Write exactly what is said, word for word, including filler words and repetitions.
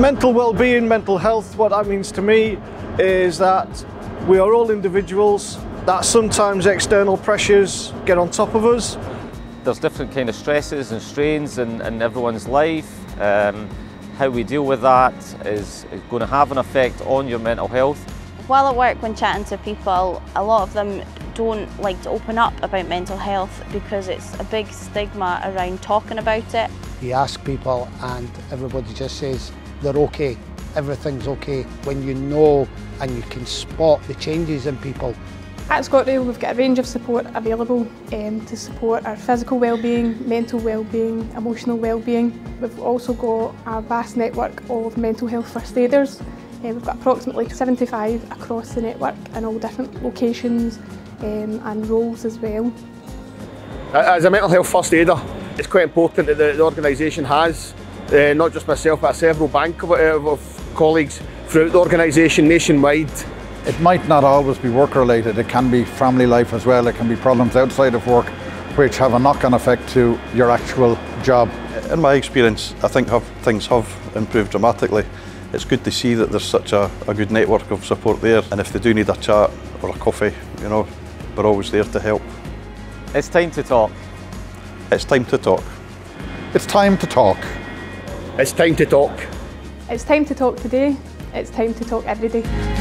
Mental well-being, mental health, what that means to me is that we are all individuals, that sometimes external pressures get on top of us. There's different kind of stresses and strains in, in everyone's life. Um, how we deal with that is, is going to have an effect on your mental health. While at work, when chatting to people, a lot of them don't like to open up about mental health because it's a big stigma around talking about it. You ask people and everybody just says they're okay, everything's okay, when you know and you can spot the changes in people. At ScotRail we've got a range of support available um, to support our physical well-being, mental well-being, emotional well-being. We've also got a vast network of mental health first aiders. Uh, we've got approximately seventy-five across the network in all different locations um, and roles as well. As a mental health first aider, it's quite important that the, the organisation has, uh, not just myself but several bank of, uh, of colleagues throughout the organisation nationwide. It might not always be work related, it can be family life as well, it can be problems outside of work which have a knock-on effect to your actual job. In my experience, I think have, things have improved dramatically. It's good to see that there's such a, a good network of support there, and if they do need a chat or a coffee, you know, we're always there to help. It's time to talk. It's time to talk. It's time to talk. It's time to talk. It's time to talk today. It's time to talk every day.